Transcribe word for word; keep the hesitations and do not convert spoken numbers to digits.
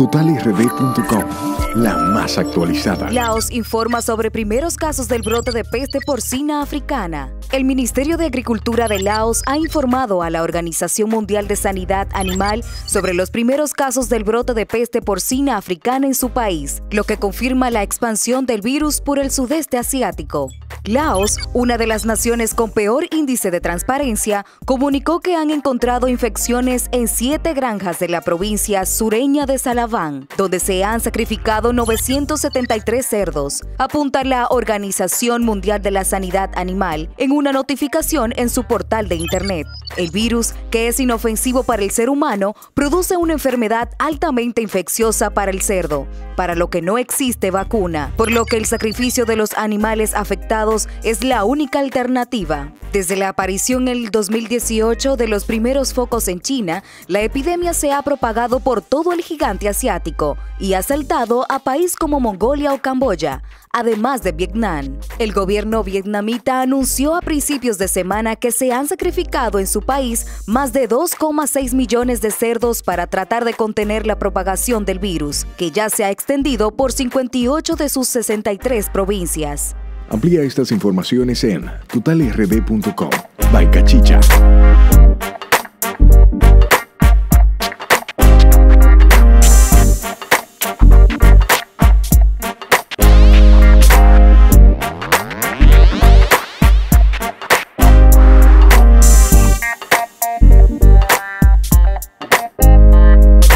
Total R D punto com, la más actualizada. Laos informa sobre primeros casos del brote de peste porcina africana. El Ministerio de Agricultura de Laos ha informado a la Organización Mundial de Sanidad Animal sobre los primeros casos del brote de peste porcina africana en su país, lo que confirma la expansión del virus por el sudeste asiático. Laos, una de las naciones con peor índice de transparencia, comunicó que han encontrado infecciones en siete granjas de la provincia sureña de Salaván, donde se han sacrificado novecientos setenta y tres cerdos, apunta la Organización Mundial de la Sanidad Animal en una notificación en su portal de Internet. El virus, que es inofensivo para el ser humano, produce una enfermedad altamente infecciosa para el cerdo, para lo que no existe vacuna, por lo que el sacrificio de los animales afectados es la única alternativa. Desde la aparición en el dos mil dieciocho de los primeros focos en China, la epidemia se ha propagado por todo el gigante asiático y ha saltado a países como Mongolia o Camboya, además de Vietnam. El gobierno vietnamita anunció a principios de semana que se han sacrificado en su país más de dos coma seis millones de cerdos para tratar de contener la propagación del virus, que ya se ha extendido por cincuenta y ocho de sus sesenta y tres provincias. Amplía estas informaciones en Total R D punto com. Bye, cachicha.